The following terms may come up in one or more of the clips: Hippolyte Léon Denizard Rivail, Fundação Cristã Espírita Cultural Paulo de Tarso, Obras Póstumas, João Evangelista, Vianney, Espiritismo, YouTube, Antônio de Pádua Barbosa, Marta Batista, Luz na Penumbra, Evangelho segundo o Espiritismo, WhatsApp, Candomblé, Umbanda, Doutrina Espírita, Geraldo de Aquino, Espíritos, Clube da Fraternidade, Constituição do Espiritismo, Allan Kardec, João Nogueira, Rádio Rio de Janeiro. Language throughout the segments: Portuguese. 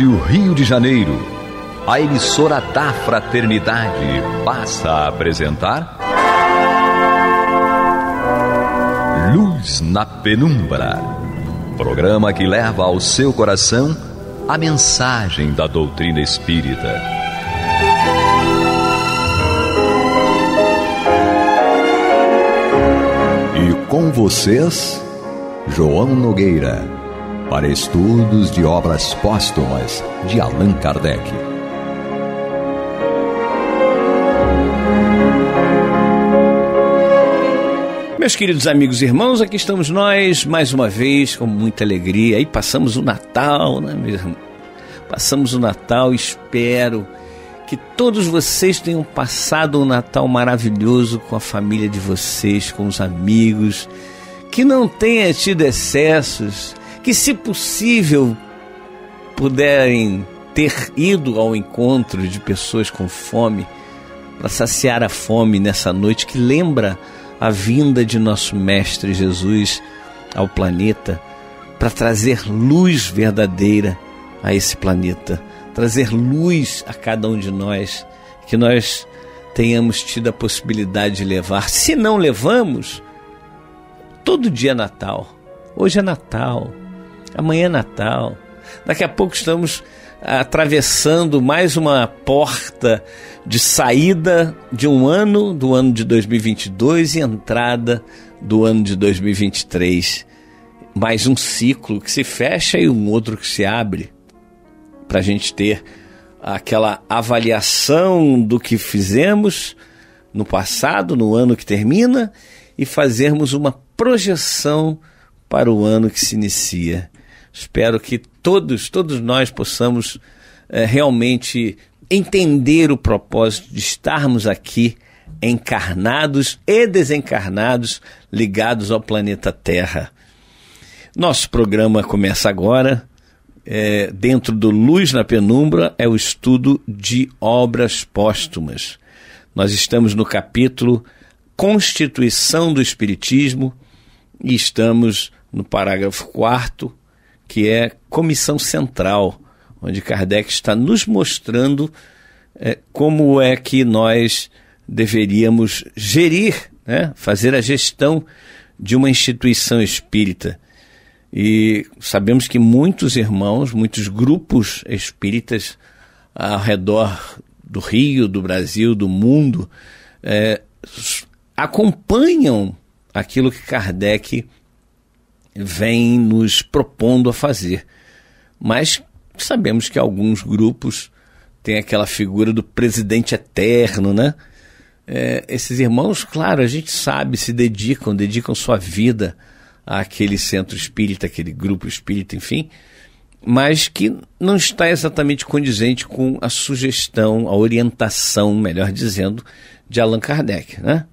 Rádio Rio de Janeiro, a emissora da Fraternidade, passa a apresentar Luz na Penumbra, programa que leva ao seu coração a mensagem da doutrina espírita. E com vocês, João Nogueira, para estudos de obras póstumas de Allan Kardec. Meus queridos amigos e irmãos, aqui estamos nós, mais uma vez, com muita alegria. E passamos o Natal, não é mesmo? Passamos o Natal, espero que todos vocês tenham passado um Natal maravilhoso com a família de vocês, com os amigos, que não tenha tido excessos, que se possível puderem ter ido ao encontro de pessoas com fome, para saciar a fome nessa noite que lembra a vinda de nosso Mestre Jesus ao planeta, para trazer luz verdadeira a esse planeta, trazer luz a cada um de nós, que nós tenhamos tido a possibilidade de levar. Se não levamos, todo dia é Natal. Hoje é Natal, amanhã é Natal. Daqui a pouco estamos atravessando mais uma porta de saída de um ano, do ano de 2022, e entrada do ano de 2023. Mais um ciclo que se fecha e um outro que se abre, para a gente ter aquela avaliação do que fizemos no passado, no ano que termina, e fazermos uma projeção para o ano que se inicia. Espero que todos nós possamos realmente entender o propósito de estarmos aqui encarnados e desencarnados, ligados ao planeta Terra. Nosso programa começa agora, dentro do Luz na Penumbra, é o estudo de obras póstumas. Nós estamos no capítulo Constituição do Espiritismo, e estamos no parágrafo 4º, que é comissão central, onde Kardec está nos mostrando como é que nós deveríamos gerir, né? Fazer a gestão de uma instituição espírita. E sabemos que muitos irmãos, muitos grupos espíritas ao redor do Rio, do Brasil, do mundo, acompanham aquilo que Kardec vem nos propondo a fazer. Mas sabemos que alguns grupos têm aquela figura do presidente eterno, né? Esses irmãos, claro, a gente sabe, se dedicam sua vida àquele centro espírita, aquele grupo espírita, enfim, mas que não está exatamente condizente com a sugestão, a orientação, melhor dizendo, de Allan Kardec, né?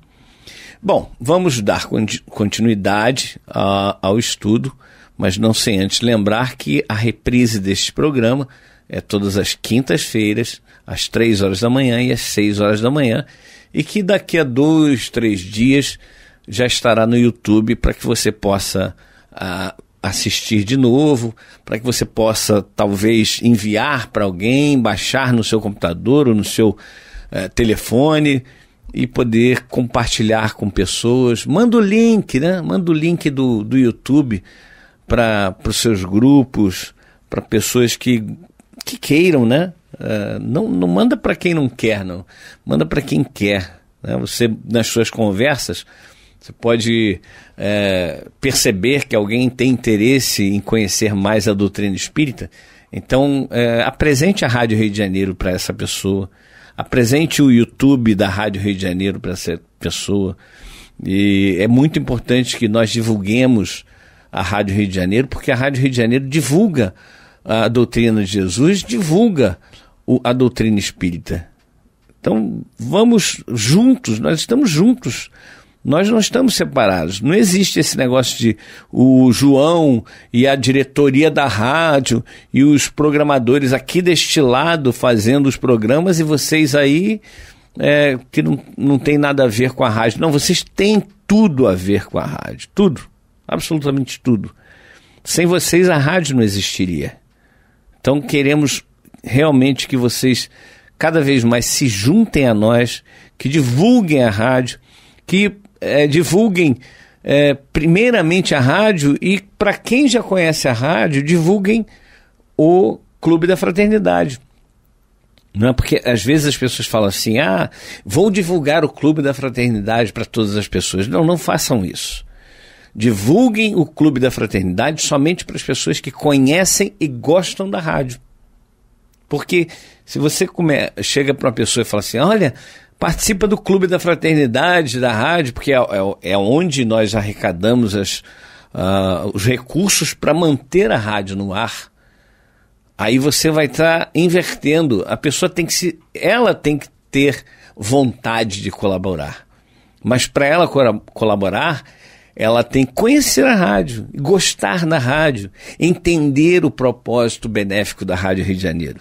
Bom, vamos dar continuidade ao estudo, mas não sem antes lembrar que a reprise deste programa é todas as quintas-feiras, às 3 horas da manhã e às 6 horas da manhã, e que daqui a 2, 3 dias já estará no YouTube para que você possa assistir de novo, para que você possa talvez enviar para alguém, baixar no seu computador ou no seu telefone, e poder compartilhar com pessoas. Manda o link, né? Manda o link do YouTube para os seus grupos, para pessoas que queiram, né? Não manda para quem não quer, não. Manda para quem quer, né? Você, nas suas conversas, você pode perceber que alguém tem interesse em conhecer mais a doutrina espírita. Então, apresente a Rádio Rio de Janeiro para essa pessoa. Apresente o YouTube da Rádio Rio de Janeiro para essa pessoa. E é muito importante que nós divulguemos a Rádio Rio de Janeiro, porque a Rádio Rio de Janeiro divulga a doutrina de Jesus, divulga a doutrina espírita. Então, vamos juntos, nós estamos juntos. Nós não estamos separados. Não existe esse negócio de o João e a diretoria da rádio e os programadores aqui deste lado fazendo os programas e vocês aí que não tem nada a ver com a rádio. Não, vocês têm tudo a ver com a rádio. Tudo. Absolutamente tudo. Sem vocês a rádio não existiria. Então queremos realmente que vocês cada vez mais se juntem a nós, que divulguem a rádio, que divulguem primeiramente a rádio e, para quem já conhece a rádio, divulguem o Clube da Fraternidade. Não é porque às vezes as pessoas falam assim, ah, vou divulgar o Clube da Fraternidade para todas as pessoas. Não, não façam isso. Divulguem o Clube da Fraternidade somente para as pessoas que conhecem e gostam da rádio. Porque se você chega para uma pessoa e fala assim, olha, participa do Clube da Fraternidade, da rádio, porque é onde nós arrecadamos os recursos para manter a rádio no ar. Aí você vai estar invertendo. A pessoa tem que ter vontade de colaborar. Mas para ela colaborar, ela tem que conhecer a rádio, gostar da rádio, entender o propósito benéfico da Rádio Rio de Janeiro.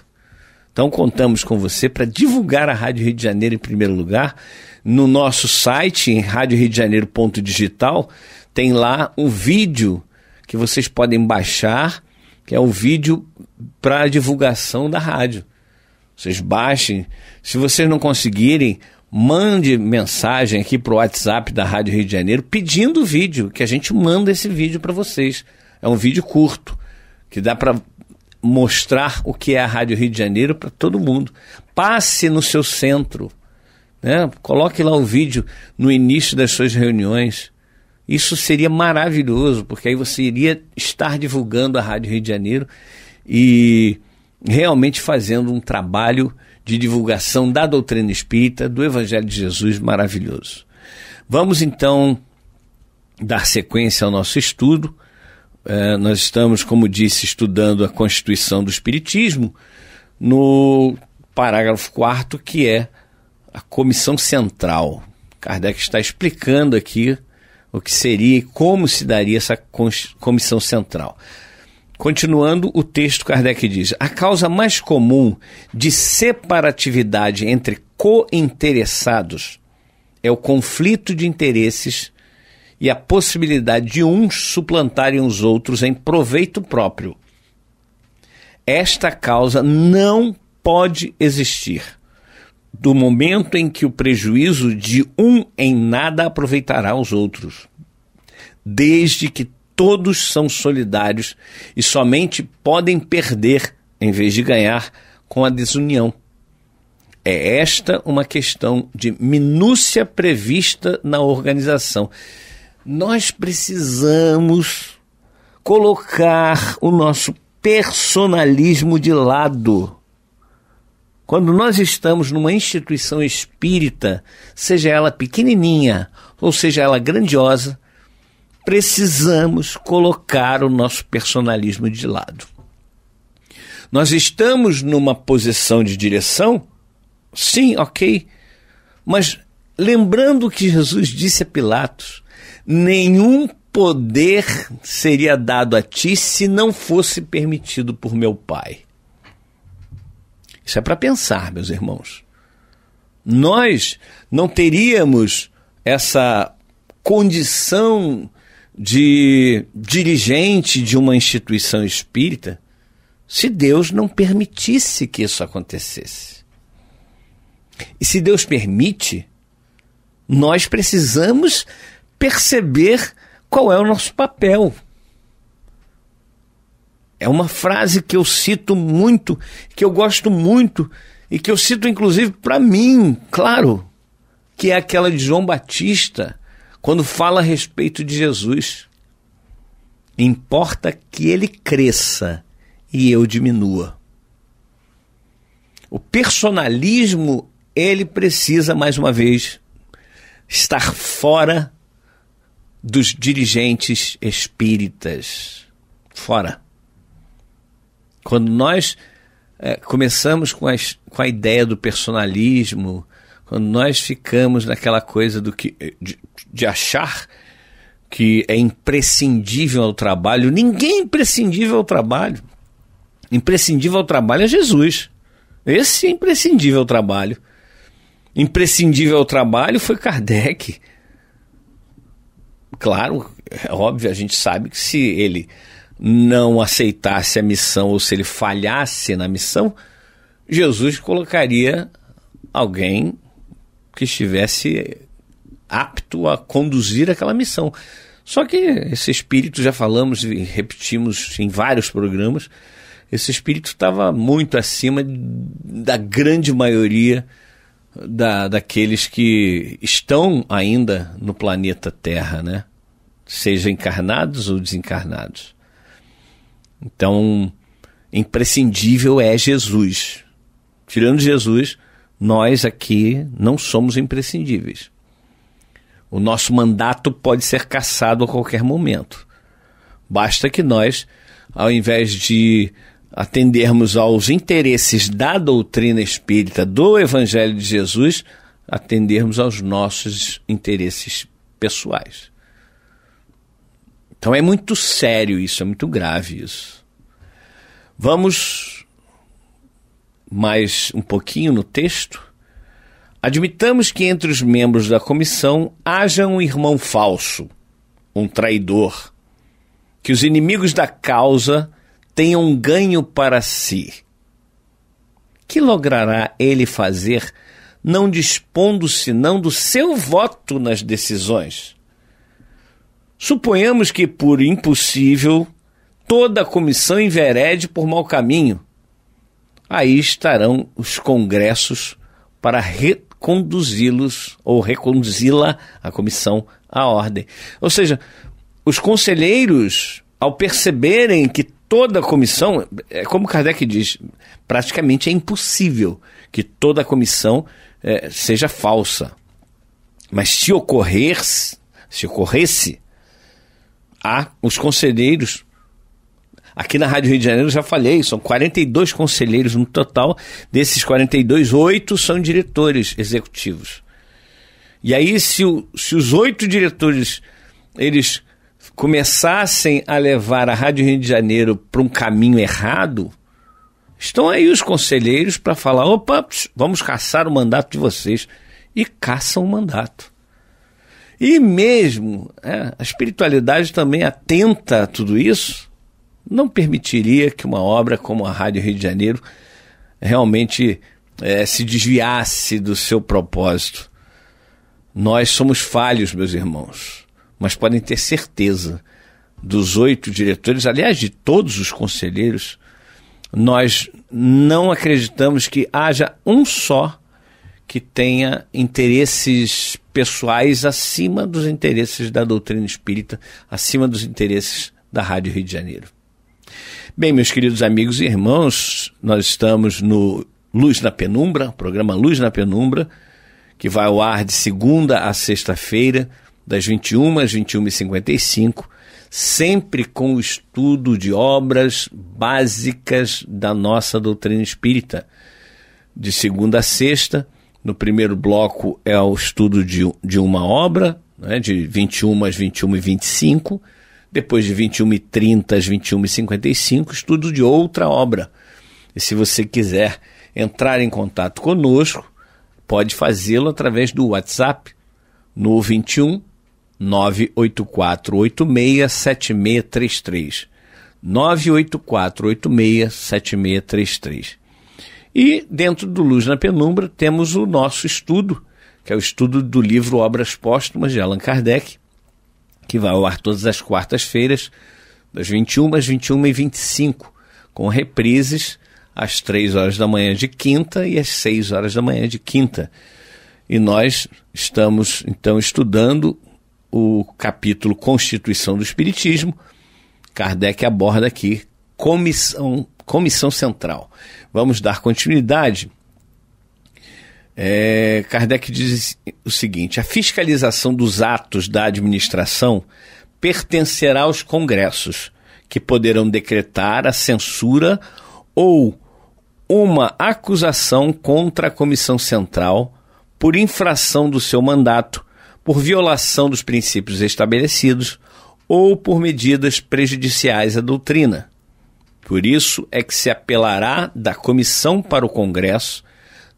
Então contamos com você para divulgar a Rádio Rio de Janeiro em primeiro lugar. No nosso site, em radioriodejaneiro.digital, tem lá um vídeo que vocês podem baixar, que é um vídeo para a divulgação da rádio. Vocês baixem. Se vocês não conseguirem, mande mensagem aqui para o WhatsApp da Rádio Rio de Janeiro pedindo o vídeo, que a gente manda esse vídeo para vocês. É um vídeo curto, que dá para mostrar o que é a Rádio Rio de Janeiro para todo mundo. Passe no seu centro, né? Coloque lá o vídeo no início das suas reuniões. Isso seria maravilhoso, porque aí você iria estar divulgando a Rádio Rio de Janeiro e realmente fazendo um trabalho de divulgação da doutrina espírita, do Evangelho de Jesus maravilhoso. Vamos então dar sequência ao nosso estudo. Nós estamos, como disse, estudando a Constituição do Espiritismo no parágrafo 4º, que é a comissão central. Kardec está explicando aqui o que seria e como se daria essa comissão central. Continuando, o texto, Kardec diz: a causa mais comum de separatividade entre co-interessados é o conflito de interesses e a possibilidade de uns suplantarem os outros em proveito próprio. Esta causa não pode existir do momento em que o prejuízo de um em nada aproveitará aos outros, desde que todos são solidários e somente podem perder, em vez de ganhar, com a desunião. É esta uma questão de minúcia prevista na organização. Nós precisamos colocar o nosso personalismo de lado. Quando nós estamos numa instituição espírita, seja ela pequenininha ou seja ela grandiosa, precisamos colocar o nosso personalismo de lado. Nós estamos numa posição de direção? Sim, ok. Mas lembrando que Jesus disse a Pilatos, nenhum poder seria dado a ti se não fosse permitido por meu Pai. Isso é para pensar, meus irmãos. Nós não teríamos essa condição de dirigente de uma instituição espírita se Deus não permitisse que isso acontecesse. E se Deus permite, nós precisamos perceber qual é o nosso papel. É uma frase que eu cito muito, que eu gosto muito e que eu cito inclusive para mim, claro, que é aquela de João Batista, quando fala a respeito de Jesus. Importa que ele cresça e eu diminua. O personalismo, ele precisa, mais uma vez, estar fora dos dirigentes espíritas. Fora. Quando nós começamos com a ideia do personalismo, quando nós ficamos naquela coisa de achar que é imprescindível ao trabalho, ninguém é imprescindível ao trabalho. Imprescindível ao trabalho é Jesus. Esse é imprescindível ao trabalho. Imprescindível ao trabalho foi Kardec. Claro, é óbvio, a gente sabe que se ele não aceitasse a missão ou se ele falhasse na missão, Jesus colocaria alguém que estivesse apto a conduzir aquela missão. Só que esse espírito, já falamos e repetimos em vários programas, esse espírito estava muito acima da grande maioria daqueles que estão ainda no planeta Terra, né? Seja encarnados ou desencarnados. Então, imprescindível é Jesus. Tirando Jesus, nós aqui não somos imprescindíveis. O nosso mandato pode ser cassado a qualquer momento. Basta que nós, ao invés de atendermos aos interesses da doutrina espírita, do Evangelho de Jesus, atendermos aos nossos interesses pessoais. Então é muito sério isso, é muito grave isso. Vamos mais um pouquinho no texto. Admitamos que entre os membros da comissão haja um irmão falso, um traidor, que os inimigos da causa tenham um ganho para si. Que logrará ele fazer, não dispondo senão do seu voto nas decisões? Suponhamos que, por impossível, toda a comissão enverede por mau caminho. Aí estarão os congressos para reconduzi-los ou reconduzi-la, a comissão, à ordem. Ou seja, os conselheiros, ao perceberem que toda a comissão, é como Kardec diz, praticamente é impossível que toda a comissão seja falsa. Mas se ocorresse, os conselheiros, aqui na Rádio Rio de Janeiro, já falei, são 42 conselheiros no total, desses 42, 8 são diretores executivos. E aí, se os 8 diretores, eles começassem a levar a Rádio Rio de Janeiro para um caminho errado, estão aí os conselheiros para falar, opa, vamos caçar o mandato de vocês. E caçam o mandato. E mesmo a espiritualidade também atenta a tudo isso, não permitiria que uma obra como a Rádio Rio de Janeiro realmente se desviasse do seu propósito. Nós somos falhos, meus irmãos. Mas podem ter certeza, dos 8 diretores, aliás, de todos os conselheiros, nós não acreditamos que haja um só que tenha interesses pessoais acima dos interesses da doutrina espírita, acima dos interesses da Rádio Rio de Janeiro. Bem, meus queridos amigos e irmãos, nós estamos no Luz na Penumbra, programa Luz na Penumbra, que vai ao ar de segunda a sexta-feira, das 21 às 21h55, sempre com o estudo de obras básicas da nossa doutrina espírita. De segunda a sexta, no primeiro bloco é o estudo de uma obra, né, de 21 às 21h25, depois de 21h30 às 21h55, estudo de outra obra. E se você quiser entrar em contato conosco, pode fazê-lo através do WhatsApp, no 21 984867633, 984867633. E dentro do Luz na Penumbra temos o nosso estudo, que é o estudo do livro Obras Póstumas de Allan Kardec, que vai ao ar todas as quartas-feiras, das 21 às 21h25, com reprises às 3 horas da manhã de quinta e às 6 horas da manhã de quinta. E nós estamos, então, estudando o capítulo Constituição do Espiritismo. Kardec aborda aqui comissão central. Vamos dar continuidade. Kardec diz o seguinte: a fiscalização dos atos da administração pertencerá aos congressos, que poderão decretar a censura ou uma acusação contra a comissão central por infração do seu mandato, por violação dos princípios estabelecidos ou por medidas prejudiciais à doutrina. Por isso é que se apelará da comissão para o Congresso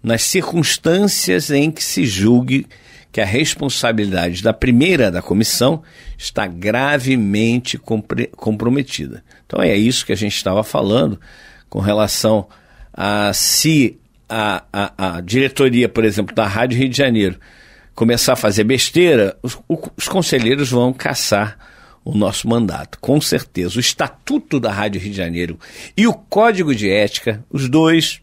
nas circunstâncias em que se julgue que a responsabilidade da primeira da comissão está gravemente comprometida. Então é isso que a gente estava falando com relação a se a diretoria, por exemplo, da Rádio Rio de Janeiro começar a fazer besteira, os conselheiros vão caçar o nosso mandato, com certeza. O Estatuto da Rádio Rio de Janeiro e o Código de Ética, os dois,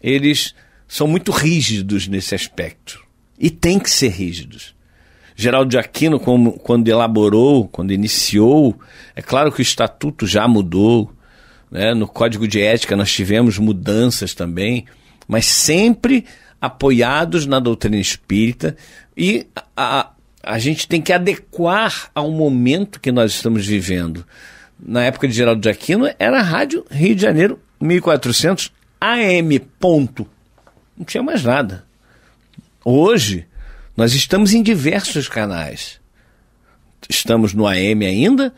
eles são muito rígidos nesse aspecto. E tem que ser rígidos. Geraldo de Aquino, quando elaborou, quando iniciou, é claro que o Estatuto já mudou, né? No Código de Ética nós tivemos mudanças também, mas sempre apoiados na doutrina espírita, e a gente tem que adequar ao momento que nós estamos vivendo. Na época de Geraldo de Aquino, era a Rádio Rio de Janeiro 1400 AM, ponto. Não tinha mais nada. Hoje, nós estamos em diversos canais. Estamos no AM ainda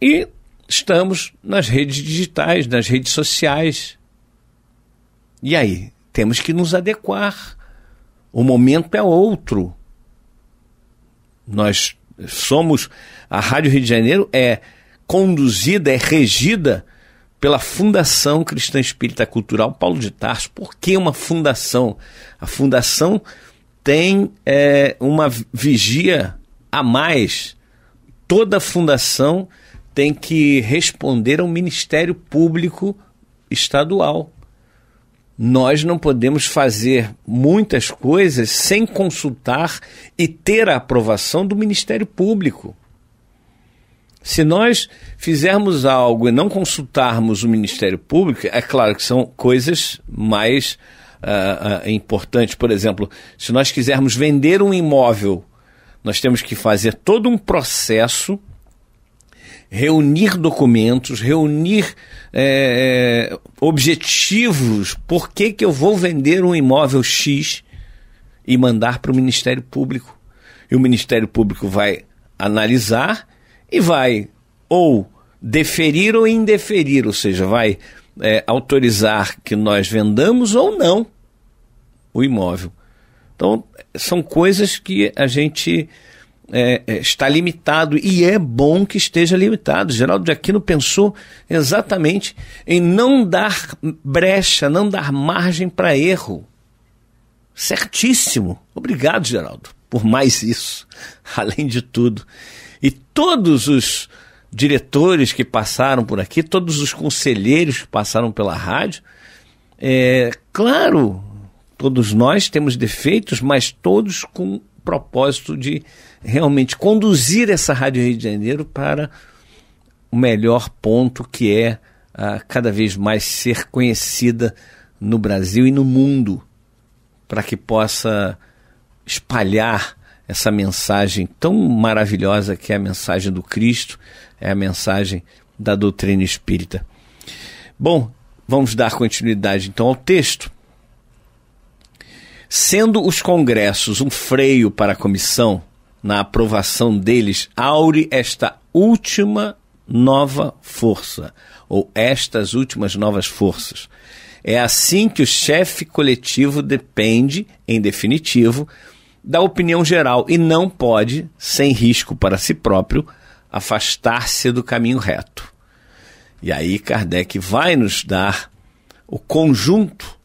e estamos nas redes digitais, nas redes sociais. E aí? Temos que nos adequar. O momento é outro. Nós somos... A Rádio Rio de Janeiro é conduzida, é regida pela Fundação Cristã Espírita Cultural Paulo de Tarso. Por que uma fundação? A fundação tem uma vigia a mais. Toda fundação tem que responder ao Ministério Público Estadual. Nós não podemos fazer muitas coisas sem consultar e ter a aprovação do Ministério Público. Se nós fizermos algo e não consultarmos o Ministério Público, é claro que são coisas mais importantes. Por exemplo, se nós quisermos vender um imóvel, nós temos que fazer todo um processo, reunir documentos, reunir objetivos. Por que que eu vou vender um imóvel X e mandar para o Ministério Público? E o Ministério Público vai analisar e vai ou deferir ou indeferir, ou seja, vai autorizar que nós vendamos ou não o imóvel. Então, são coisas que a gente... está limitado, e é bom que esteja limitado. Geraldo de Aquino pensou exatamente em não dar brecha, não dar margem para erro. Certíssimo. Obrigado, Geraldo, por mais isso, além de tudo. E todos os diretores que passaram por aqui, todos os conselheiros que passaram pela rádio, claro, todos nós temos defeitos, mas todos com propósito de realmente conduzir essa Rádio Rio de Janeiro para o melhor ponto, que é cada vez mais ser conhecida no Brasil e no mundo, para que possa espalhar essa mensagem tão maravilhosa que é a mensagem do Cristo, é a mensagem da doutrina espírita. Bom, vamos dar continuidade então ao texto. Sendo os congressos um freio para a comissão, na aprovação deles, aure esta última nova força, ou estas últimas novas forças. É assim que o chefe coletivo depende, em definitivo, da opinião geral e não pode, sem risco para si próprio, afastar-se do caminho reto. E aí Kardec vai nos dar o conjunto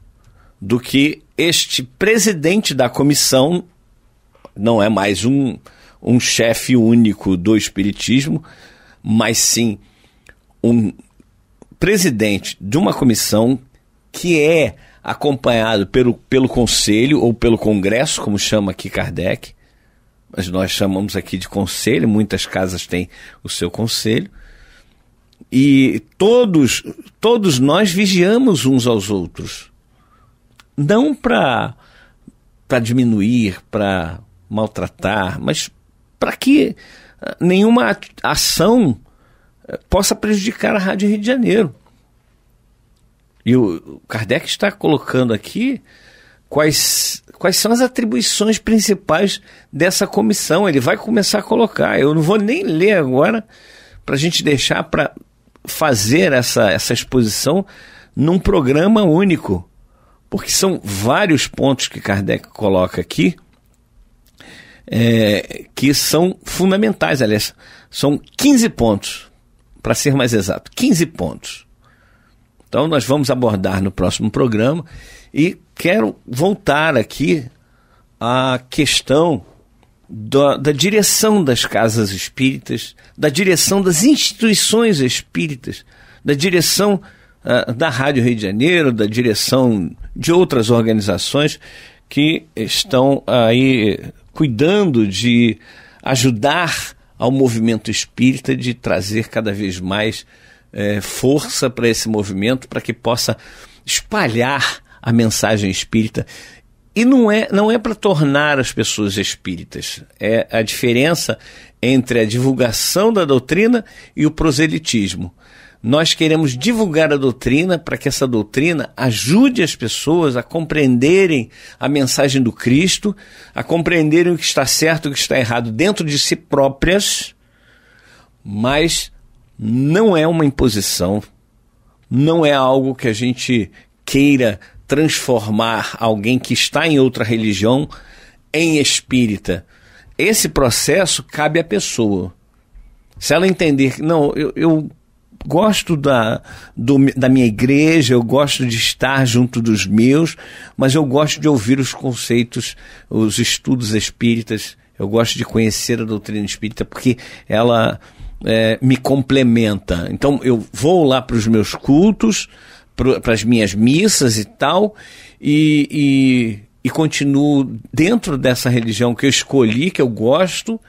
do que este presidente da comissão, não é mais um chefe único do espiritismo, mas sim um presidente de uma comissão que é acompanhado pelo conselho ou pelo congresso, como chama aqui Kardec, mas nós chamamos aqui de conselho, muitas casas têm o seu conselho, e todos nós vigiamos uns aos outros. Não para diminuir, para maltratar, mas para que nenhuma ação possa prejudicar a Rádio Rio de Janeiro. E o Kardec está colocando aqui quais são as atribuições principais dessa comissão. Ele vai começar a colocar. Eu não vou nem ler agora, para a gente deixar para fazer essa exposição num programa único, porque são vários pontos que Kardec coloca aqui, que são fundamentais, aliás. São 15 pontos, para ser mais exato, 15 pontos. Então nós vamos abordar no próximo programa e quero voltar aqui à questão da direção das casas espíritas, da direção das instituições espíritas, da direção da Rádio Rio de Janeiro, da direção de outras organizações que estão aí cuidando de ajudar ao movimento espírita, de trazer cada vez mais força para esse movimento, para que possa espalhar a mensagem espírita. E não é para tornar as pessoas espíritas. É a diferença entre a divulgação da doutrina e o proselitismo. Nós queremos divulgar a doutrina para que essa doutrina ajude as pessoas a compreenderem a mensagem do Cristo, a compreenderem o que está certo e o que está errado dentro de si próprias, mas não é uma imposição, não é algo que a gente queira transformar alguém que está em outra religião em espírita. Esse processo cabe à pessoa. Se ela entender que não, eu gosto da minha igreja, eu gosto de estar junto dos meus, mas eu gosto de ouvir os conceitos, os estudos espíritas, eu gosto de conhecer a doutrina espírita porque ela me complementa. Então eu vou lá para os meus cultos, para as minhas missas e tal, e continuo dentro dessa religião que eu escolhi, que eu gosto,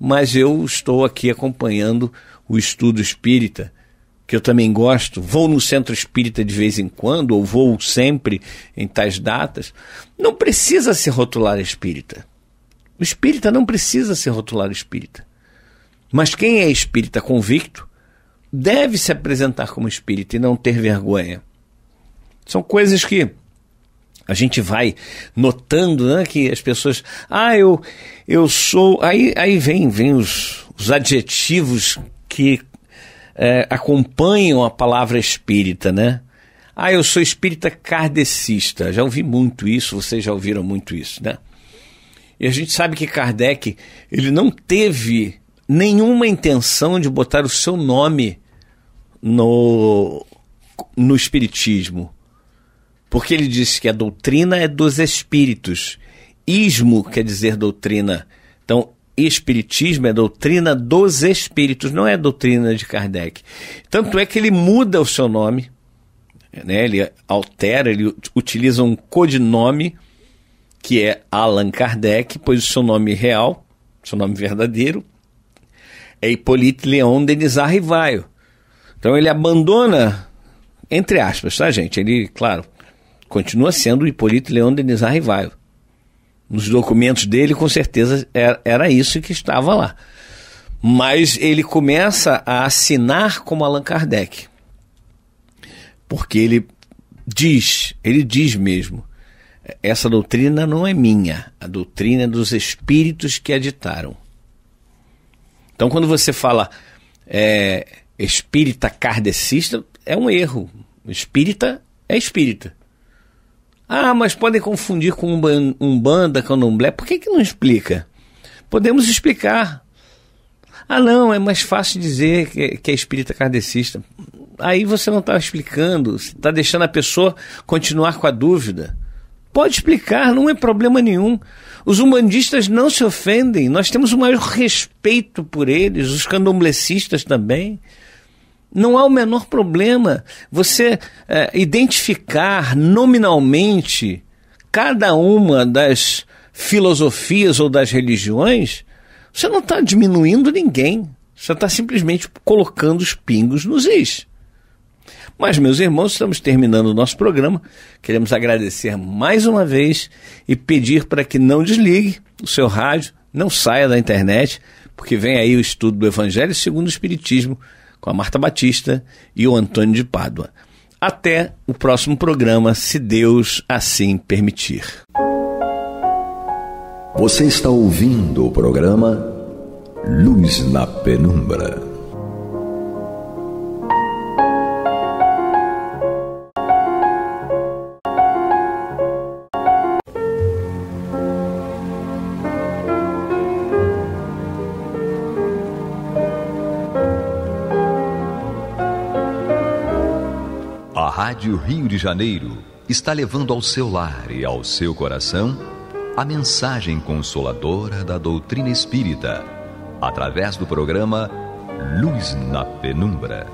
mas eu estou aqui acompanhando o estudo espírita, que eu também gosto, vou no centro espírita de vez em quando, ou vou sempre em tais datas. Não precisa se rotular espírita. O espírita não precisa se rotular espírita. Mas quem é espírita convicto deve se apresentar como espírita e não ter vergonha. São coisas que a gente vai notando, né, que as pessoas... Ah, eu sou... Aí vem os adjetivos que... acompanham a palavra espírita, né? Ah, eu sou espírita kardecista. Já ouvi muito isso, vocês já ouviram muito isso, né? E a gente sabe que Kardec, ele não teve nenhuma intenção de botar o seu nome no espiritismo. Porque ele disse que a doutrina é dos espíritos. Ismo quer dizer doutrina. Então, espiritismo é doutrina dos espíritos, não é doutrina de Kardec. Tanto é que ele muda o seu nome, né? Ele altera, ele utiliza um codinome que é Allan Kardec, pois o seu nome real, seu nome verdadeiro, é Hippolyte Léon Denizard Rivail. Então ele abandona, entre aspas, tá, gente? Ele, claro, continua sendo Hippolyte Léon Denizard Rivail. Nos documentos dele, com certeza, era isso que estava lá. Mas ele começa a assinar como Allan Kardec. Porque ele diz mesmo, essa doutrina não é minha, a doutrina é dos espíritos que a ditaram. Então, quando você fala espírita kardecista, é um erro. Espírita é espírita. Ah, mas podem confundir com umbanda, candomblé. Por que não explica? Podemos explicar. Ah, não, é mais fácil dizer que é espírita kardecista. Aí você não está explicando, está deixando a pessoa continuar com a dúvida. Pode explicar, não é problema nenhum. Os umbandistas não se ofendem, nós temos o maior respeito por eles, os candomblecistas também. Não há o menor problema você identificar nominalmente cada uma das filosofias ou das religiões. Você não está diminuindo ninguém, você está simplesmente colocando os pingos nos is. Mas, meus irmãos, estamos terminando o nosso programa, queremos agradecer mais uma vez e pedir para que não desligue o seu rádio, não saia da internet, porque vem aí o estudo do Evangelho segundo o Espiritismo, com a Marta Batista e o Antônio de Pádua. Até o próximo programa, se Deus assim permitir. Você está ouvindo o programa Luz na Penumbra. Rádio Rio de Janeiro está levando ao seu lar e ao seu coração a mensagem consoladora da doutrina espírita, através do programa Luz na Penumbra.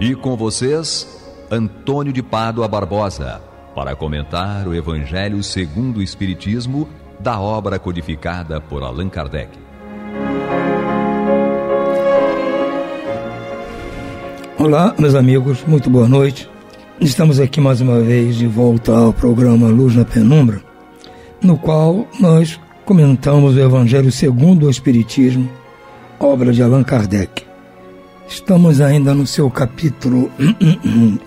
E com vocês, Antônio de Pádua Barbosa, para comentar o Evangelho segundo o Espiritismo, da obra codificada por Allan Kardec. Olá, meus amigos, muito boa noite. Estamos aqui mais uma vez de volta ao programa Luz na Penumbra, no qual nós comentamos o Evangelho segundo o Espiritismo, obra de Allan Kardec. Estamos ainda no seu capítulo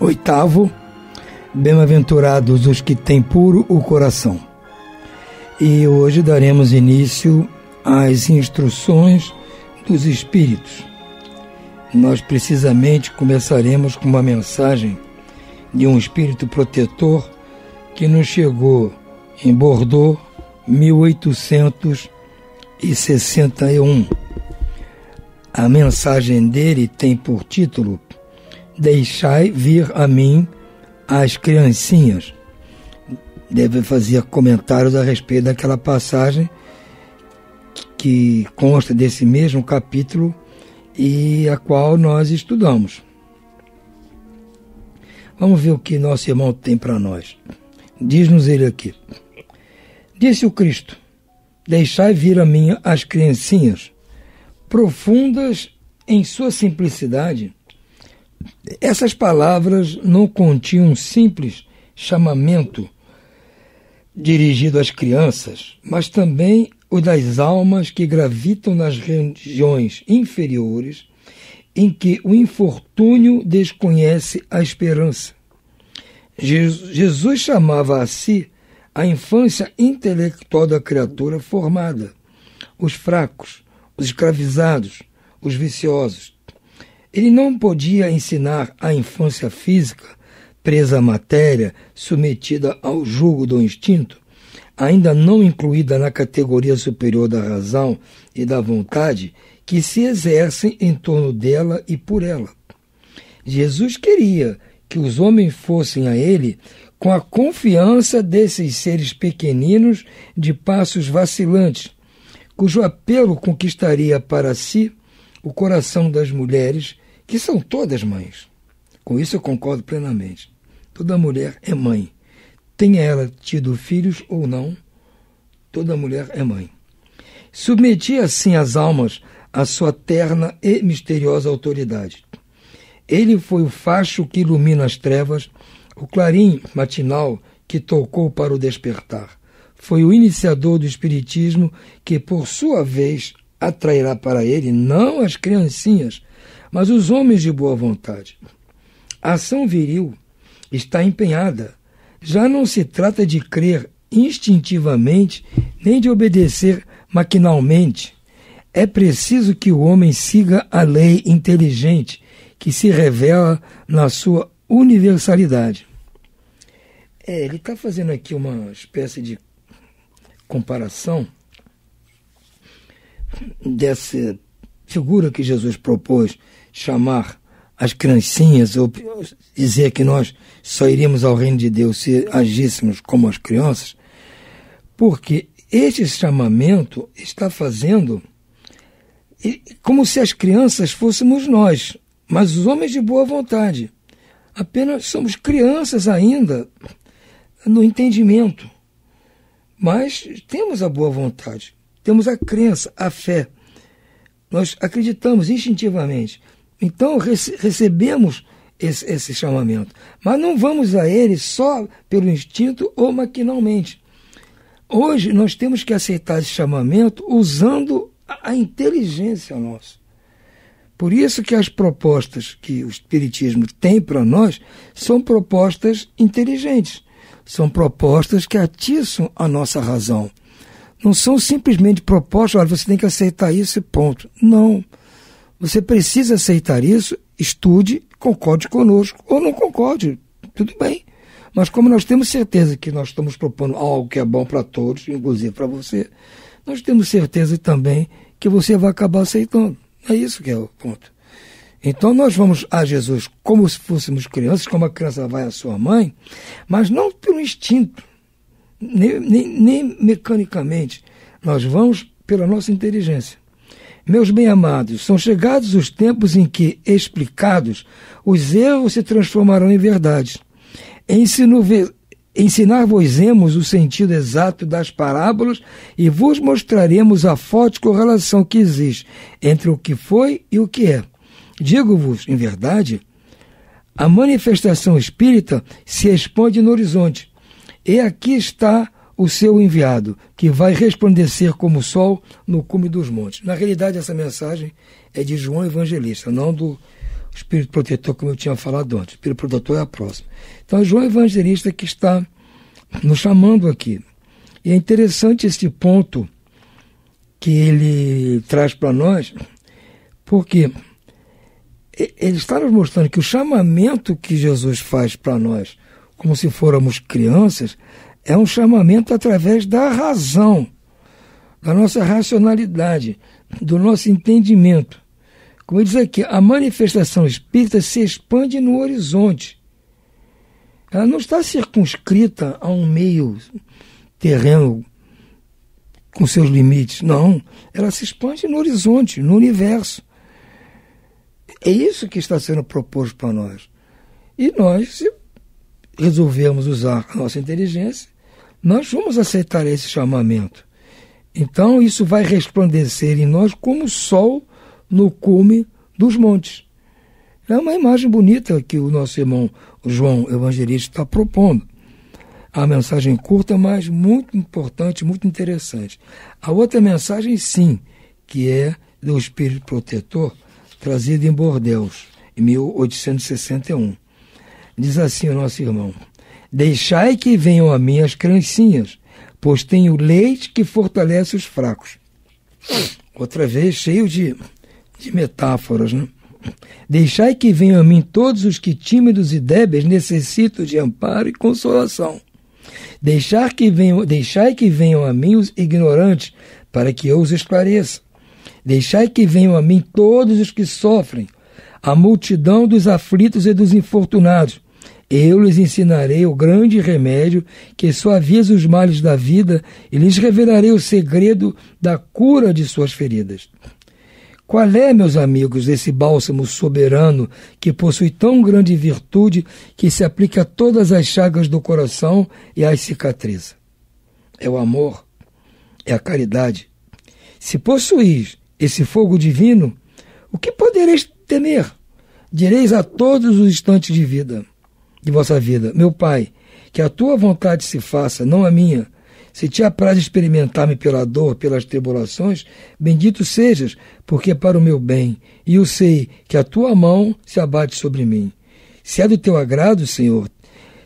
8º, Bem-aventurados os que têm puro o coração. E hoje daremos início às instruções dos Espíritos. Nós precisamente começaremos com uma mensagem de um espírito protetor que nos chegou em Bordeaux, 1861. A mensagem dele tem por título "Deixai vir a mim as criancinhas". Deve fazer comentários a respeito daquela passagem que consta desse mesmo capítulo e a qual nós estudamos. Vamos ver o que nosso irmão tem para nós. Diz-nos ele aqui: "Disse o Cristo, deixai vir a mim as criancinhas, profundas em sua simplicidade". Essas palavras não continham um simples chamamento dirigido às crianças, mas também o das almas que gravitam nas regiões inferiores, em que o infortúnio desconhece a esperança. Jesus chamava a si a infância intelectual da criatura formada, os fracos, os escravizados, os viciosos. Ele não podia ensinar a infância física, presa à matéria, submetida ao jugo do instinto, ainda não incluída na categoria superior da razão e da vontade, que se exercem em torno dela e por ela. Jesus queria que os homens fossem a ele com a confiança desses seres pequeninos de passos vacilantes, cujo apelo conquistaria para si o coração das mulheres, que são todas mães. Com isso eu concordo plenamente. Toda mulher é mãe. Tenha ela tido filhos ou não, toda mulher é mãe. Submetia assim as almas à sua terna e misteriosa autoridade. Ele foi o facho que ilumina as trevas, o clarim matinal que tocou para o despertar. Foi o iniciador do Espiritismo que, por sua vez, atrairá para ele não as criancinhas, mas os homens de boa vontade. A ação viril está empenhada. Já não se trata de crer instintivamente, nem de obedecer maquinalmente. É preciso que o homem siga a lei inteligente, que se revela na sua universalidade. Ele está fazendo aqui uma espécie de comparação dessa figura que Jesus propôs, chamar as criancinhas, ou dizer que nós só iríamos ao reino de Deus se agíssemos como as crianças, porque este chamamento está fazendo como se as crianças fôssemos nós, mas os homens de boa vontade. Apenas somos crianças ainda no entendimento, mas temos a boa vontade, temos a crença, a fé. Nós acreditamos instintivamente. Então recebemos esse chamamento, mas não vamos a ele só pelo instinto ou maquinalmente. Hoje nós temos que aceitar esse chamamento usando a inteligência nossa. Por isso que as propostas que o Espiritismo tem para nós são propostas inteligentes, são propostas que atiçam a nossa razão. Não são simplesmente propostas, olha, você tem que aceitar isso e ponto. Não. Você precisa aceitar isso, estude, concorde conosco, ou não concorde, tudo bem. Mas como nós temos certeza que nós estamos propondo algo que é bom para todos, inclusive para você, nós temos certeza também que você vai acabar aceitando. É isso que é o ponto. Então nós vamos a Jesus como se fôssemos crianças, como a criança vai à sua mãe, mas não pelo instinto, nem mecanicamente. Nós vamos pela nossa inteligência. Meus bem-amados, são chegados os tempos em que, explicados, os erros se transformarão em verdades. Ensinar-vos-emos o sentido exato das parábolas e vos mostraremos a forte correlação que existe entre o que foi e o que é. Digo-vos, em verdade, a manifestação espírita se expande no horizonte, e aqui está o seu enviado, que vai resplandecer como o sol no cume dos montes. Na realidade, essa mensagem é de João Evangelista, não do Espírito Protetor, como eu tinha falado antes. O Espírito Protetor é a próxima. Então, é João Evangelista que está nos chamando aqui. E é interessante esse ponto que ele traz para nós, porque ele está nos mostrando que o chamamento que Jesus faz para nós, como se fôramos crianças, é um chamamento através da razão, da nossa racionalidade, do nosso entendimento. Como ele diz aqui, a manifestação espírita se expande no horizonte. Ela não está circunscrita a um meio terreno com seus limites, não. Ela se expande no horizonte, no universo. É isso que está sendo proposto para nós. E nós, se resolvermos usar a nossa inteligência, nós vamos aceitar esse chamamento. Então, isso vai resplandecer em nós como o sol no cume dos montes. É uma imagem bonita que o nosso irmão João Evangelista está propondo. A mensagem curta, mas muito importante, muito interessante. A outra mensagem, sim, que é do Espírito Protetor, trazida em Bordeaux, em 1861. Diz assim o nosso irmão: deixai que venham a mim as criancinhas, pois tenho leite que fortalece os fracos. Outra vez, cheio de metáforas, né? Deixai que venham a mim todos os que tímidos e débeis necessitam de amparo e consolação. Deixai que venham a mim os ignorantes, para que eu os esclareça. Deixai que venham a mim todos os que sofrem, a multidão dos aflitos e dos infortunados. Eu lhes ensinarei o grande remédio que suaviza os males da vida e lhes revelarei o segredo da cura de suas feridas. Qual é, meus amigos, esse bálsamo soberano que possui tão grande virtude que se aplica a todas as chagas do coração e às cicatrizes? É o amor, é a caridade. Se possuís esse fogo divino, o que podereis temer? Direis a todos os instantes de vida, de vossa vida: meu Pai, que a tua vontade se faça, não a minha. Se te apraz experimentar-me pela dor, pelas tribulações, bendito sejas, porque é para o meu bem, e eu sei que a tua mão se abate sobre mim. Se é do teu agrado, Senhor,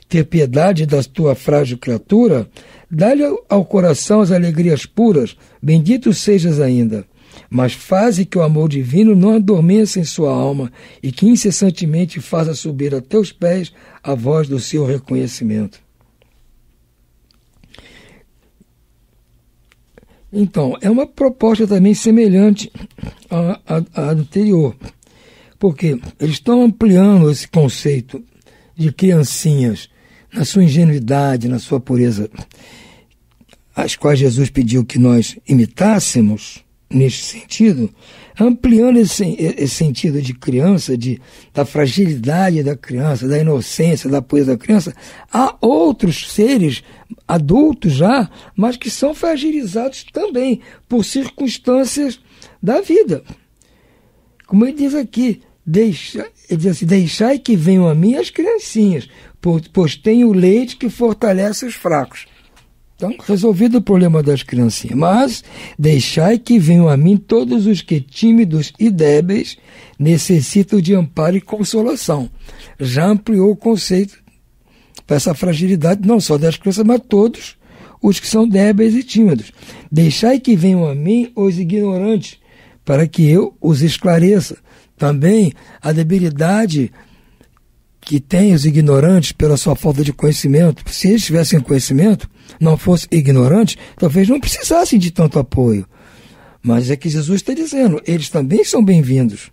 ter piedade da tua frágil criatura, dá-lhe ao coração as alegrias puras, bendito sejas ainda. Mas faze que o amor divino não adormeça em sua alma e que incessantemente faça subir a teus pés a voz do seu reconhecimento. Então, é uma proposta também semelhante à anterior, porque eles estão ampliando esse conceito de criancinhas na sua ingenuidade, na sua pureza, as quais Jesus pediu que nós imitássemos, neste sentido, ampliando esse sentido de criança, da fragilidade da criança, da inocência, da pureza da criança. Há outros seres adultos já, mas que são fragilizados também por circunstâncias da vida. Como ele diz aqui, deixai que venham a mim as criancinhas, pois tenho o leite que fortalece os fracos. Então, resolvido o problema das criancinhas. Mas deixai que venham a mim todos os que tímidos e débeis necessitam de amparo e consolação. Já ampliou o conceito para essa fragilidade, não só das crianças, mas todos os que são débeis e tímidos. Deixai que venham a mim os ignorantes, para que eu os esclareça. Também a debilidade que tem os ignorantes pela sua falta de conhecimento. Se eles tivessem conhecimento, não fossem ignorantes, talvez não precisassem de tanto apoio. Mas é que Jesus está dizendo, eles também são bem-vindos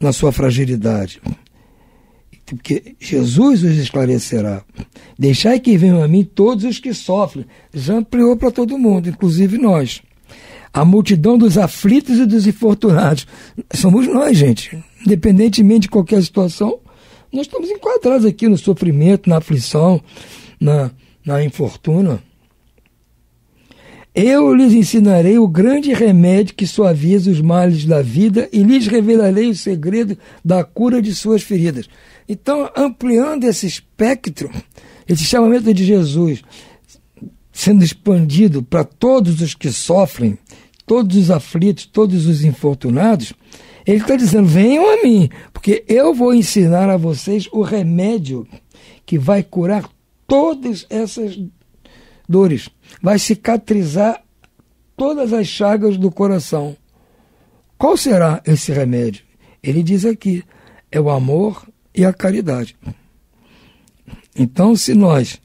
na sua fragilidade, porque Jesus os esclarecerá. Deixai que venham a mim todos os que sofrem, já ampliou para todo mundo, inclusive nós. A multidão dos aflitos e dos infortunados somos nós, gente. Independentemente de qualquer situação, nós estamos enquadrados aqui no sofrimento, na aflição, na infortuna. Eu lhes ensinarei o grande remédio que suaviza os males da vida e lhes revelarei o segredo da cura de suas feridas. Então, ampliando esse espectro, esse chamamento de Jesus, sendo expandido para todos os que sofrem, todos os aflitos, todos os infortunados, ele está dizendo, venham a mim, porque eu vou ensinar a vocês o remédio que vai curar todas essas dores, vai cicatrizar todas as chagas do coração. Qual será esse remédio? Ele diz aqui, é o amor e a caridade. Então, se nós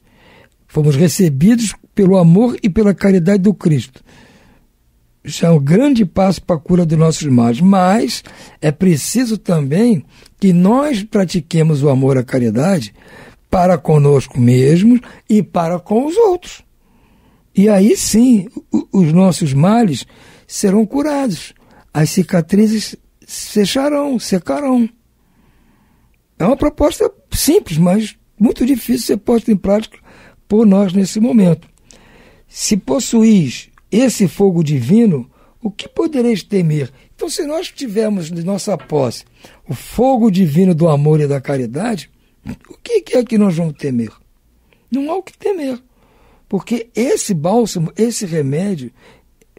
fomos recebidos pelo amor e pela caridade do Cristo, isso é um grande passo para a cura dos nossos males, mas é preciso também que nós pratiquemos o amor e a caridade para conosco mesmos e para com os outros. E aí sim, os nossos males serão curados. As cicatrizes secarão. É uma proposta simples, mas muito difícil de ser posta em prática por nós nesse momento. Se possuís esse fogo divino, o que podereis temer? Então, se nós tivermos de nossa posse o fogo divino do amor e da caridade, o que é que nós vamos temer? Não há o que temer. Porque esse bálsamo, esse remédio,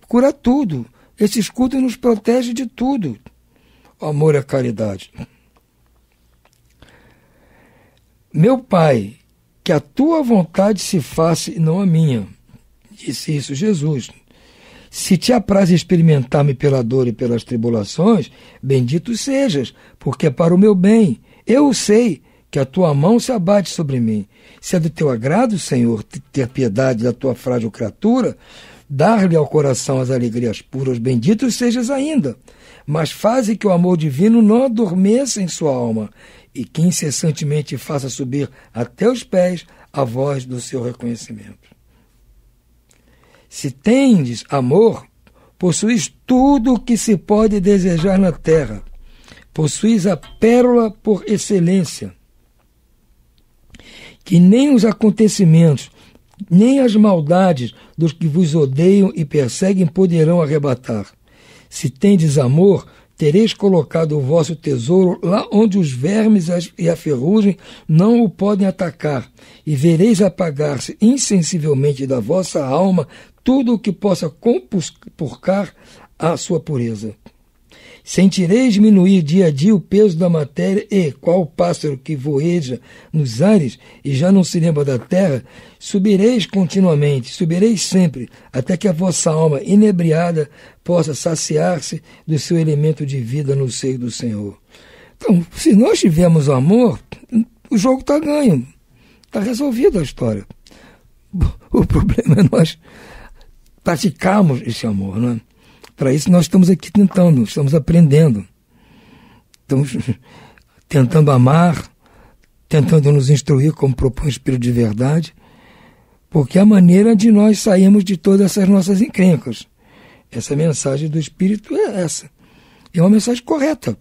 cura tudo. Esse escudo nos protege de tudo. O amor e a caridade. Meu Pai, que a tua vontade se faça e não a minha. Disse isso Jesus. Se te apraz experimentar-me pela dor e pelas tribulações, bendito sejas, porque é para o meu bem. Eu sei que a tua mão se abate sobre mim. Se é do teu agrado, Senhor, ter piedade da tua frágil criatura, dar-lhe ao coração as alegrias puras, bendito sejas ainda. Mas faze que o amor divino não adormeça em sua alma, e que incessantemente faça subir a teus pés a voz do seu reconhecimento. Se tendes amor, possuís tudo o que se pode desejar na terra. Possuís a pérola por excelência, que nem os acontecimentos, nem as maldades dos que vos odeiam e perseguem poderão arrebatar. Se tendes amor, tereis colocado o vosso tesouro lá onde os vermes e a ferrugem não o podem atacar, e vereis apagar-se insensivelmente da vossa alma tudo o que possa compurcar a sua pureza. Sentireis diminuir dia a dia o peso da matéria e, qual pássaro que voeja nos ares e já não se lembra da terra, subireis continuamente, subireis sempre, até que a vossa alma inebriada possa saciar-se do seu elemento de vida no seio do Senhor. Então, se nós tivermos amor, o jogo está ganho, está resolvida a história. O problema é nós praticarmos esse amor, não é? Para isso nós estamos aqui tentando, estamos aprendendo. Estamos tentando amar, tentando nos instruir como propõe o Espírito de Verdade, porque é a maneira de nós sairmos de todas essas nossas encrencas. Essa mensagem do Espírito é essa. É uma mensagem correta.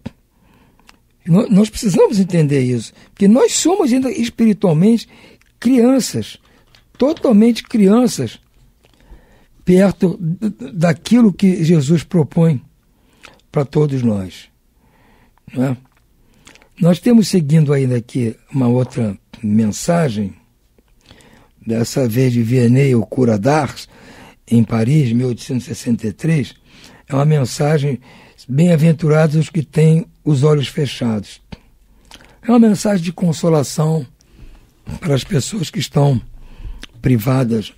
Nós precisamos entender isso, porque nós somos ainda espiritualmente crianças, totalmente crianças, perto daquilo que Jesus propõe para todos nós, não é? Nós temos seguindo ainda aqui uma outra mensagem, dessa vez de Vianney, o cura d'Ars, em Paris, 1863. É uma mensagem, bem-aventurados os que têm os olhos fechados. É uma mensagem de consolação para as pessoas que estão privadas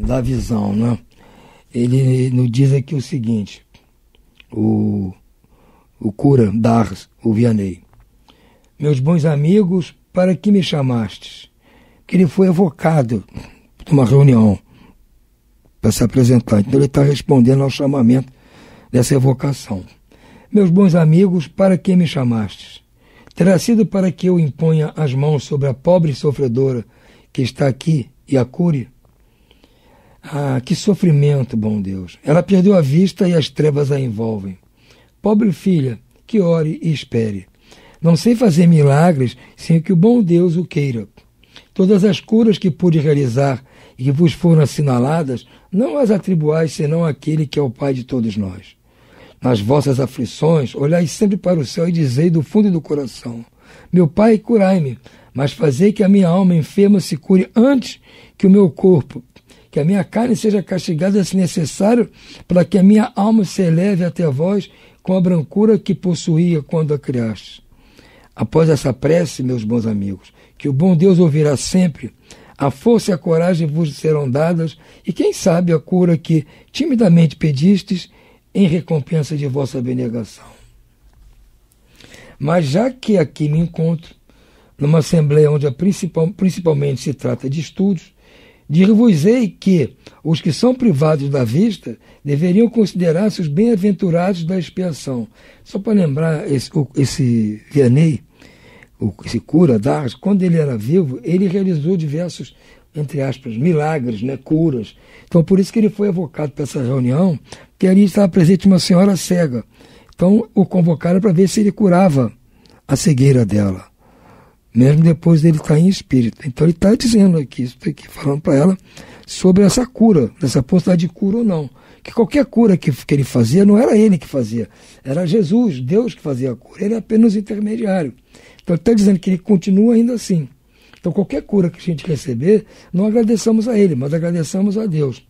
da visão, né? Ele nos diz aqui o seguinte, o cura d'Ars, o Vianney: meus bons amigos, para que me chamastes? Que ele foi evocado para uma reunião para se apresentar. Então ele está respondendo ao chamamento dessa evocação. Meus bons amigos, para que me chamastes? Terá sido para que eu imponha as mãos sobre a pobre sofredora que está aqui e a cure? Ah, que sofrimento, bom Deus! Ela perdeu a vista e as trevas a envolvem. Pobre filha, que ore e espere. Não sei fazer milagres sem que o bom Deus o queira. Todas as curas que pude realizar e que vos foram assinaladas, não as atribuais senão àquele que é o Pai de todos nós. Nas vossas aflições, olhai sempre para o céu e dizei do fundo do coração: meu Pai, curai-me, mas fazei que a minha alma enferma se cure antes que o meu corpo, que a minha carne seja castigada, se necessário, para que a minha alma se eleve até vós com a brancura que possuía quando a criaste. Após essa prece, meus bons amigos, que o bom Deus ouvirá sempre, a força e a coragem vos serão dadas, e quem sabe a cura que timidamente pedistes em recompensa de vossa abnegação. Mas já que aqui me encontro, numa assembleia onde principalmente se trata de estudos, dir-vos-ei que os que são privados da vista deveriam considerar-se os bem-aventurados da expiação. Só para lembrar, esse Vianney, esse cura d'Ars, quando ele era vivo, ele realizou diversos, entre aspas, milagres, né, curas. Então, por isso que ele foi evocado para essa reunião, que ali estava presente uma senhora cega. Então, o convocaram para ver se ele curava a cegueira dela, mesmo depois dele estar em espírito. Então, ele está dizendo aqui, falando para ela sobre essa cura, essa possibilidade de cura ou não. Que qualquer cura que ele fazia, não era ele que fazia, era Jesus, Deus que fazia a cura. Ele é apenas intermediário. Então, ele está dizendo que ele continua ainda assim. Então, qualquer cura que a gente receber, não agradeçamos a ele, mas agradeçamos a Deus.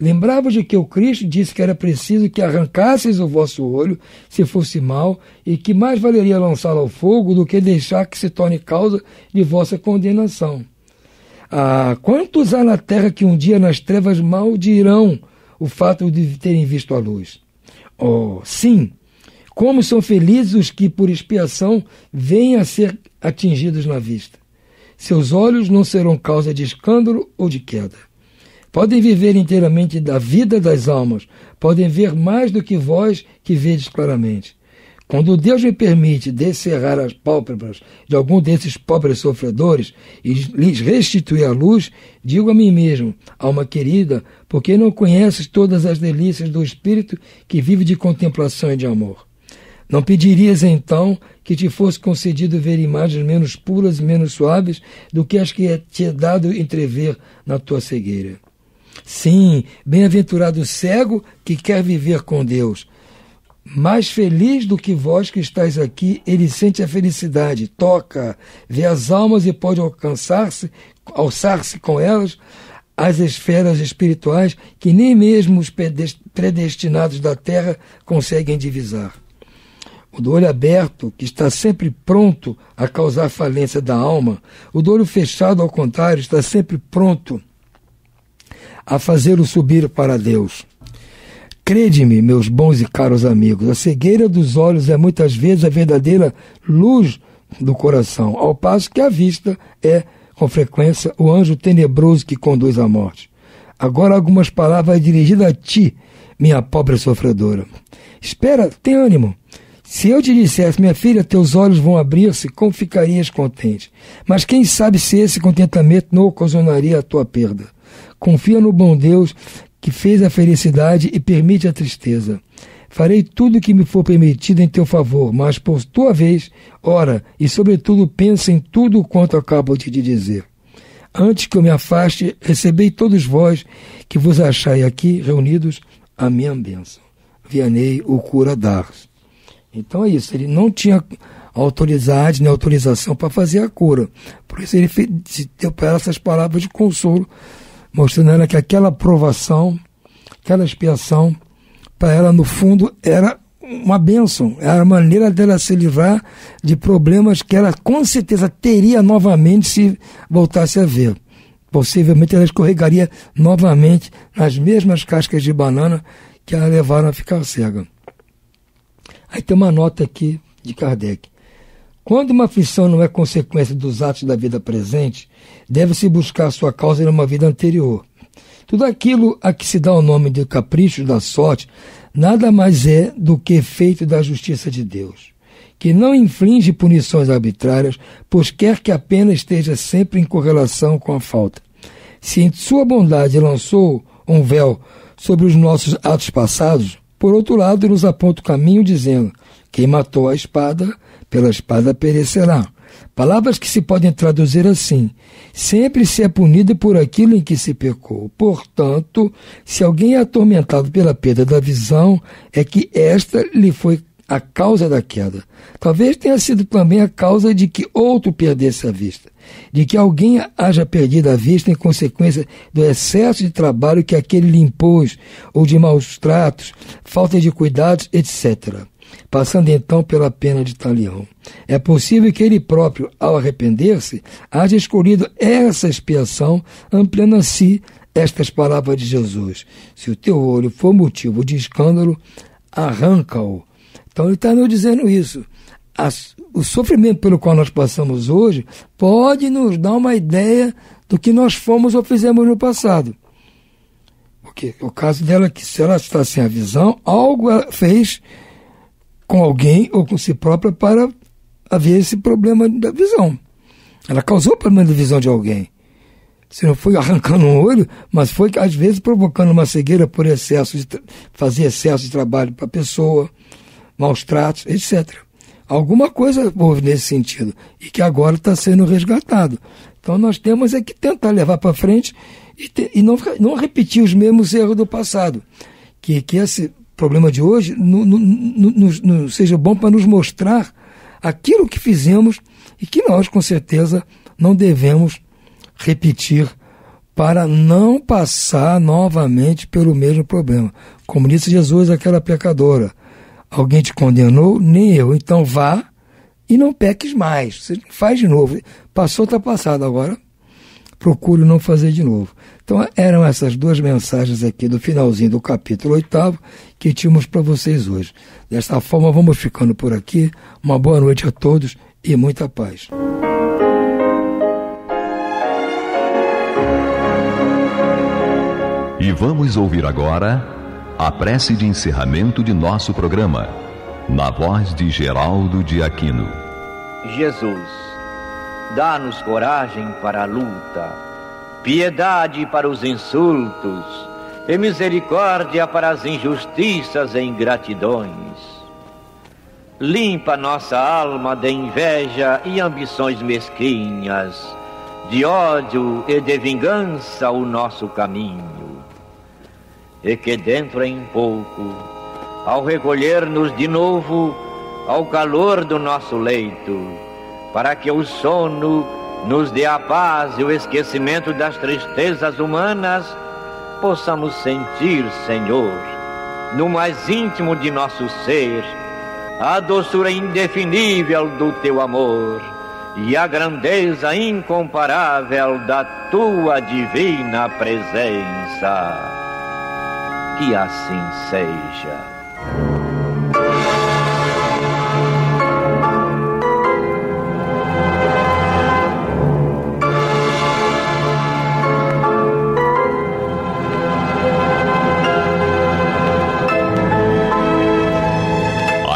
Lembrava-vos de que o Cristo disse que era preciso que arrancasseis o vosso olho, se fosse mal, e que mais valeria lançá-lo ao fogo do que deixar que se torne causa de vossa condenação. Ah, quantos há na terra que um dia nas trevas maldirão o fato de terem visto a luz? Oh, sim! Como são felizes os que, por expiação, vêm a ser atingidos na vista. Seus olhos não serão causa de escândalo ou de queda. Podem viver inteiramente da vida das almas, podem ver mais do que vós que vedes claramente. Quando Deus me permite descerrar as pálpebras de algum desses pobres sofredores e lhes restituir a luz, digo a mim mesmo: alma querida, porque não conheces todas as delícias do espírito que vive de contemplação e de amor? Não pedirias, então, que te fosse concedido ver imagens menos puras e menos suaves do que as que te é dado entrever na tua cegueira? Sim, bem-aventurado o cego que quer viver com Deus. Mais feliz do que vós que estáis aqui, ele sente a felicidade, toca, vê as almas e pode alçar-se com elas às esferas espirituais que nem mesmo os predestinados da terra conseguem divisar. O do olho aberto, que está sempre pronto a causar falência da alma, o do olho fechado, ao contrário, está sempre pronto a fazê-lo subir para Deus. Crede-me, meus bons e caros amigos, a cegueira dos olhos é muitas vezes a verdadeira luz do coração, ao passo que a vista é, com frequência, o anjo tenebroso que conduz à morte. Agora algumas palavras dirigidas a ti, minha pobre sofredora. Espera, tem ânimo. Se eu te dissesse: minha filha, teus olhos vão abrir-se, como ficarias contente? Mas quem sabe se esse contentamento não ocasionaria a tua perda? Confia no bom Deus que fez a felicidade e permite a tristeza. Farei tudo o que me for permitido em teu favor, mas por tua vez, ora, e sobretudo pensa em tudo quanto acabo de te dizer. Antes que eu me afaste, recebei todos vós que vos achai aqui reunidos a minha bênção. Vianney, o cura d'Ars. Então é isso, ele não tinha autoridade nem autorização para fazer a cura. Por isso ele deu para ela essas palavras de consolo, mostrando a ela que aquela provação, aquela expiação, para ela no fundo era uma bênção, era a maneira dela se livrar de problemas que ela com certeza teria novamente se voltasse a ver. Possivelmente ela escorregaria novamente nas mesmas cascas de banana que a levaram a ficar cega. Aí tem uma nota aqui de Kardec. Quando uma aflição não é consequência dos atos da vida presente, deve-se buscar sua causa em uma vida anterior. Tudo aquilo a que se dá o nome de capricho da sorte nada mais é do que feito da justiça de Deus, que não inflige punições arbitrárias, pois quer que a pena esteja sempre em correlação com a falta. Se em sua bondade lançou um véu sobre os nossos atos passados, por outro lado nos aponta o caminho dizendo: quem matou a espada, pela espada perecerá. Palavras que se podem traduzir assim: sempre se é punido por aquilo em que se pecou. Portanto, se alguém é atormentado pela perda da visão, é que esta lhe foi a causa da queda. Talvez tenha sido também a causa de que outro perdesse a vista, de que alguém haja perdido a vista em consequência do excesso de trabalho que aquele lhe impôs, ou de maus tratos, falta de cuidados, etc., passando então pela pena de talião. É possível que ele próprio, ao arrepender-se, haja escolhido essa expiação, ampliando a si estas palavras de Jesus: se o teu olho for motivo de escândalo, arranca-o. Então ele está nos dizendo isso. O sofrimento pelo qual nós passamos hoje pode nos dar uma ideia do que nós fomos ou fizemos no passado. Porque o caso dela é que, se ela está sem a visão, algo ela fez com alguém ou com si própria para haver esse problema da visão. Ela causou o problema da visão de alguém. Se não foi arrancando um olho, mas foi, às vezes, provocando uma cegueira por excesso de fazer excesso de trabalho para a pessoa, maus tratos, etc. Alguma coisa houve nesse sentido e que agora está sendo resgatado. Então nós temos é que tentar levar para frente e não repetir os mesmos erros do passado. Que esse problema de hoje não seja bom para nos mostrar aquilo que fizemos e que nós, com certeza, não devemos repetir para não passar novamente pelo mesmo problema. Como disse Jesus àquela pecadora: alguém te condenou? Nem eu. Então vá e não peques mais. Você faz de novo. Passou, está passado. Agora procure não fazer de novo. Então eram essas duas mensagens aqui do finalzinho do capítulo 8º que tínhamos para vocês hoje. Desta forma vamos ficando por aqui. Uma boa noite a todos e muita paz. E vamos ouvir agora a prece de encerramento de nosso programa, na voz de Geraldo de Aquino. Jesus, dá-nos coragem para a luta, piedade para os insultos e misericórdia para as injustiças e ingratidões. Limpa nossa alma de inveja e ambições mesquinhas, de ódio e de vingança o nosso caminho. E que dentro em pouco, ao recolher-nos de novo ao calor do nosso leito, para que o sono nos dê a paz e o esquecimento das tristezas humanas, possamos sentir, Senhor, no mais íntimo de nosso ser, a doçura indefinível do Teu amor e a grandeza incomparável da Tua divina presença. Que assim seja.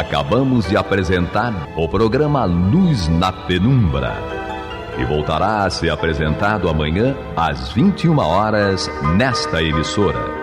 Acabamos de apresentar o programa Luz na Penumbra, que voltará a ser apresentado amanhã às 21 horas nesta emissora.